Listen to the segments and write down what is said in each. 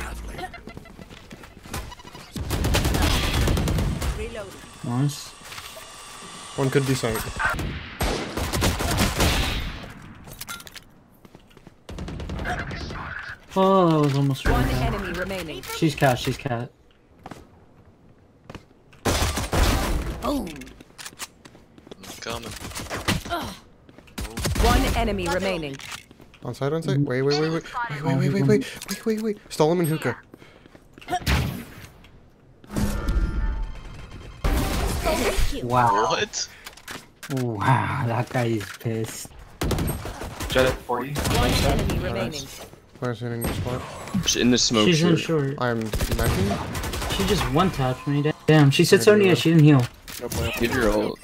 traveling. Reload. Nice. One could be sunk. Oh, that was almost right. One enemy remaining. She's cat, she's cat. Oh. I'm coming. Oh. One enemy remaining. On side, wait. Stall him in hookah. Wow. What? Wow, that guy is pissed. Jet at 40. One enemy remaining. Where's in the spot? She's in the smoke. She's in short. I'm knocking. She just one tapped me. Damn, she sits on you. She didn't heal. Give your ult.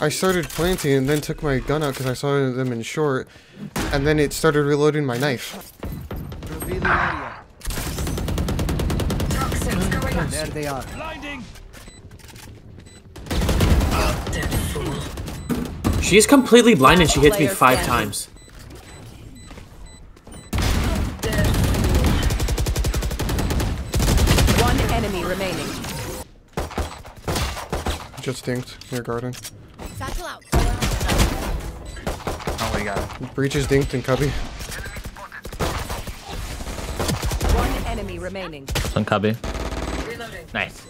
I started planting and then took my gun out because I saw them in short, and then it started reloading my knife. There they are. She's completely blinded. She hits me 5 times. One enemy remaining. Just dinked near garden. Oh my god. Breach is dinked and cubby. One enemy remaining. On cubby. Reloading. Nice.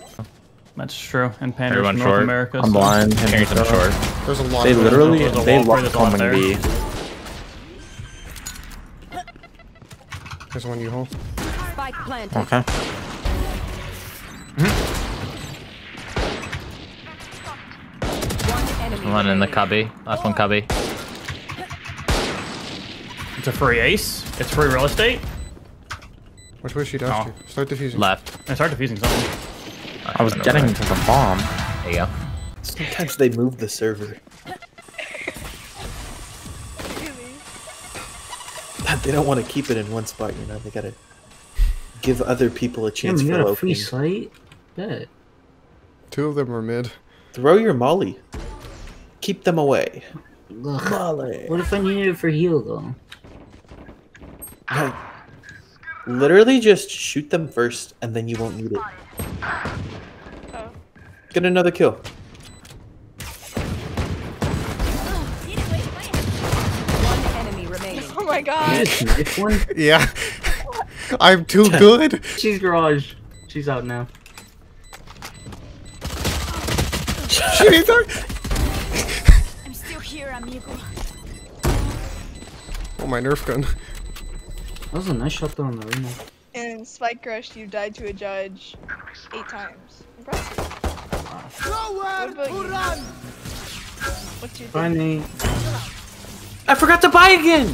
That's true. And Panda's North short. America. I'm blind. Carrying some short. There's a lot. They literally they locked coming B. There's one you hold. Spike planted. Okay. One in the cubby. Last one cubby. It's a free ace. It's free real estate. Which way she does oh. to? Start defusing. Left. I start defusing something. I was getting to the bomb. There you go. Sometimes they move the server. They don't want to keep it in one spot, you know. They gotta give other people a chance for opening. Free slate? Yeah. Two of them are mid. Throw your molly. Keep them away. Molly. What if I needed it for heal though? No. Literally just shoot them first and then you won't need it. Oh. Get another kill. One enemy remaining. Oh my god. Yeah. I'm too good. She's garage. She's out now. She's out. Oh, my Nerf gun. That was a nice shot though on the arena. In Spike Crush, you died to a judge 8 times. Impressive. What's your funny. I forgot to buy again!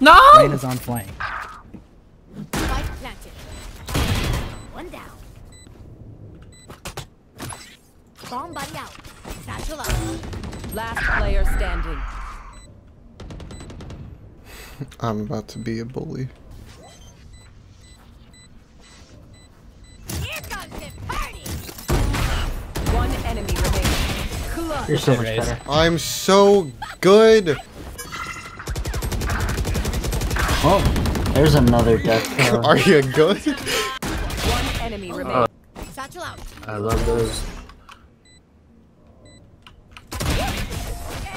No! Rain is on flank. One down. Bomb buddy out. Satchel up. Last player standing. I'm about to be a bully. Here comes the party. One enemy remaining. You're so much better. I'm so good. Oh, there's another death. Are you good? Enemy remaining. Satchel out. I love those.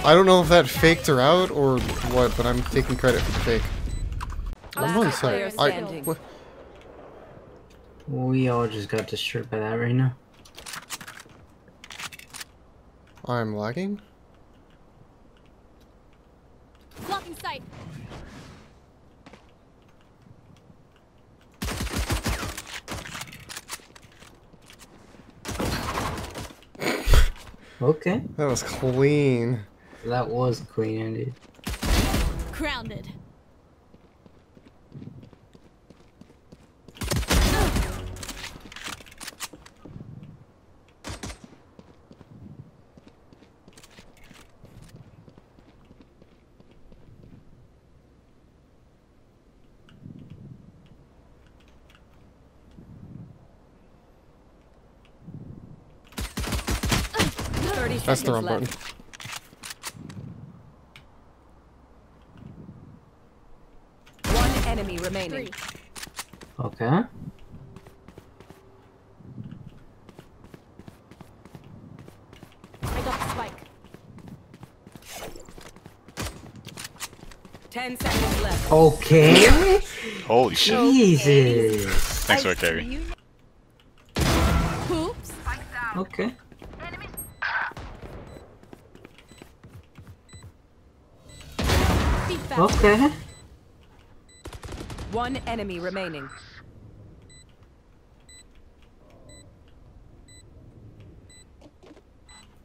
I don't know if that faked her out or what, but I'm taking credit for the fake. I'm really sorry. We all just got destroyed by that right now. I'm lagging. Blocking sight. Okay. That was clean. That was clean, Andy. Grounded. That's the wrong button. One enemy remaining. Okay. I got the spike. 10 seconds left. Okay. Holy shit. Jesus. Thanks for carry. Oops. Okay. Okay. One enemy remaining.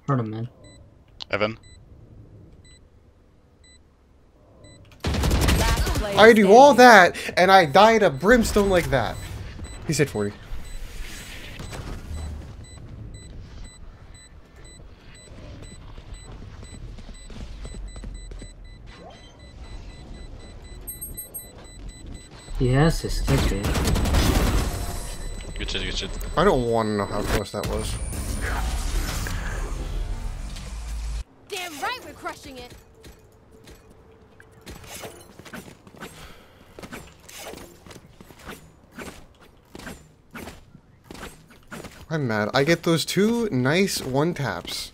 Heard him, man. Evan. I do all that, and I die to brimstone like that. He said 40. Yes, it's good. Good shit, good shit. I don't want to know how close that was. Damn right we're crushing it. I'm mad. I get those two nice one taps.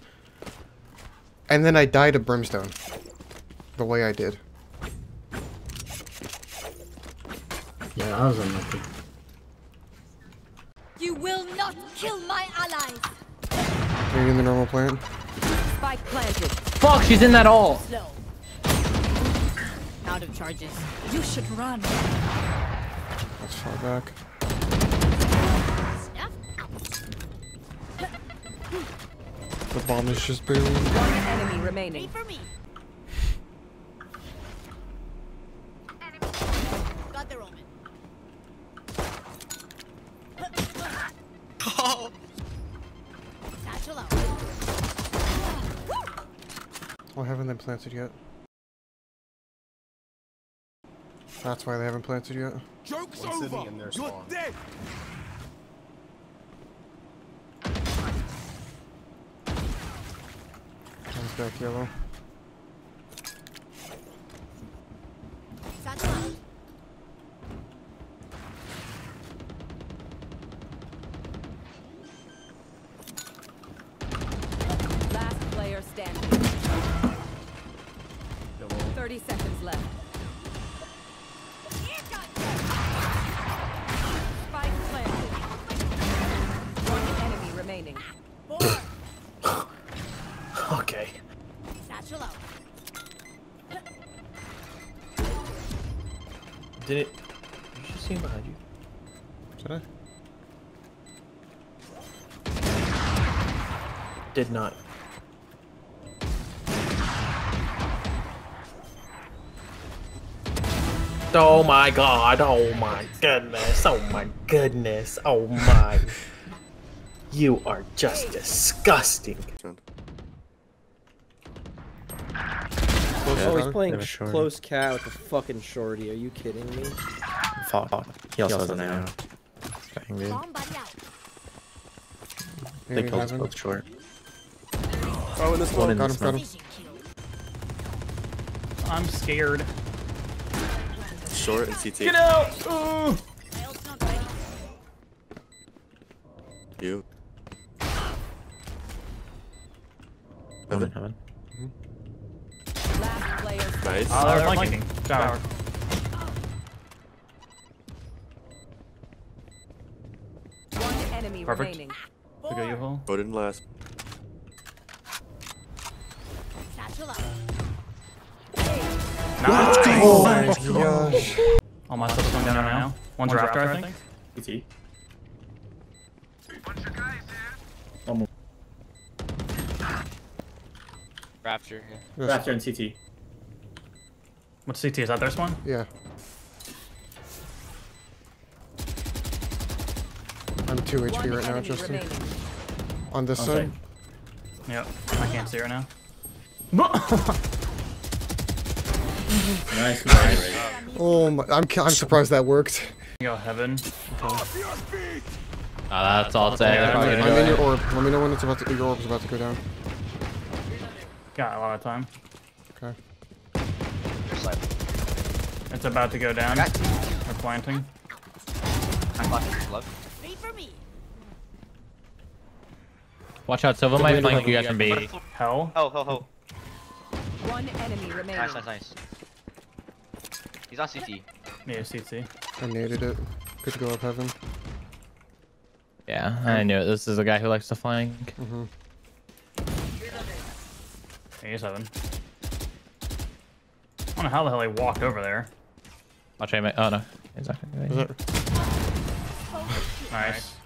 And then I die to brimstone. The way I did. Yeah, I was unlucky. You will not kill my allies. Are you in the normal plant? Spike planted. Fuck, she's in that all. No. Out of charges. You should run. That's far back. The bomb is just boom. One enemy remaining. Wait for me. Oh, I haven't been planted yet. That's why they haven't planted yet. Joke's over! You're dead! One's back yellow. Last player standing. 30 seconds left. Spike planted. One enemy remaining. Okay. Satchel out. Did it? You should see him behind you. Did I? Did not. Oh my god, oh my goodness, oh my goodness, oh my. You are just disgusting. Oh, he's playing close cat with a fucking shorty, are you kidding me? Fuck. He also doesn't know. They killed both short. Oh, and this one in this one. I'm scared. Short and CT. Get out! Ooh. You. Heaven, heaven. Mm-hmm. Nice. Oh, they're flanking. Tower. One enemy remaining. Perfect. Go you hole. Go in last. Nice. Oh my gosh. All my stuff's going down right now. One's Raptor, I think. PT. Raptor, yeah. Raptor and CT. What's CT? Is that their spawn? Yeah. I'm 2 HP right now, Justin. Remaining. On this side? Yep. I can't see right now. Nice, nice. Oh my! I'm surprised that worked. Go heaven. Okay. That's all. I'm in your orb. Let me know when it's about to. Your orb's about to go down. Got a lot of time. Okay. It's about to go down. They're planting. I'm fucking low. Watch out, Silva might flank you guys from B. Hell? Hell. One enemy remaining. Nice. He's on CT. Yeah, CT. I naded it. Could go up heaven. Yeah, I knew it. This is the guy who likes to flank. Mm-hmm. He's heaven. I don't know how the hell he walked over there. Watch him. Oh no. Exactly. Nice.